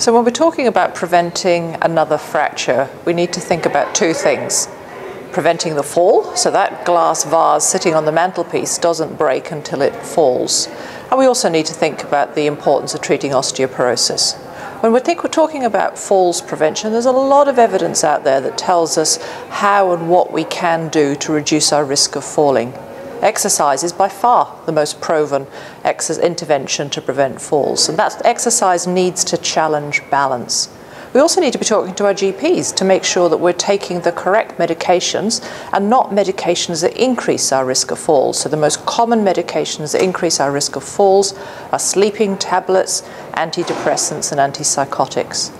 So when we're talking about preventing another fracture, we need to think about two things. Preventing the fall, so that glass vase sitting on the mantelpiece doesn't break until it falls. And we also need to think about the importance of treating osteoporosis. When we think we're talking about falls prevention, there's a lot of evidence out there that tells us how and what we can do to reduce our risk of falling. Exercise is by far the most proven intervention to prevent falls, and that exercise needs to challenge balance. We also need to be talking to our GPs to make sure that we're taking the correct medications and not medications that increase our risk of falls. So the most common medications that increase our risk of falls are sleeping tablets, antidepressants and antipsychotics.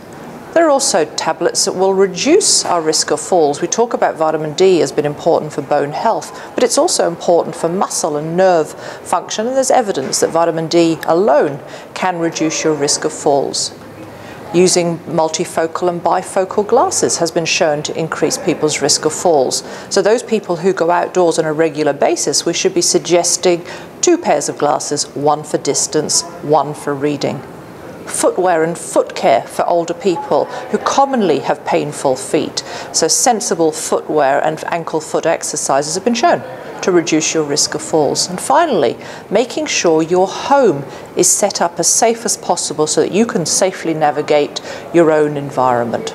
There are also tablets that will reduce our risk of falls. We talk about vitamin D as being important for bone health, but it's also important for muscle and nerve function, and there's evidence that vitamin D alone can reduce your risk of falls. Using multifocal and bifocal glasses has been shown to increase people's risk of falls. So those people who go outdoors on a regular basis, we should be suggesting 2 pairs of glasses, one for distance, one for reading. Footwear and foot care for older people who commonly have painful feet. So sensible footwear and ankle-foot exercises have been shown to reduce your risk of falls. And finally, making sure your home is set up as safe as possible so that you can safely navigate your own environment.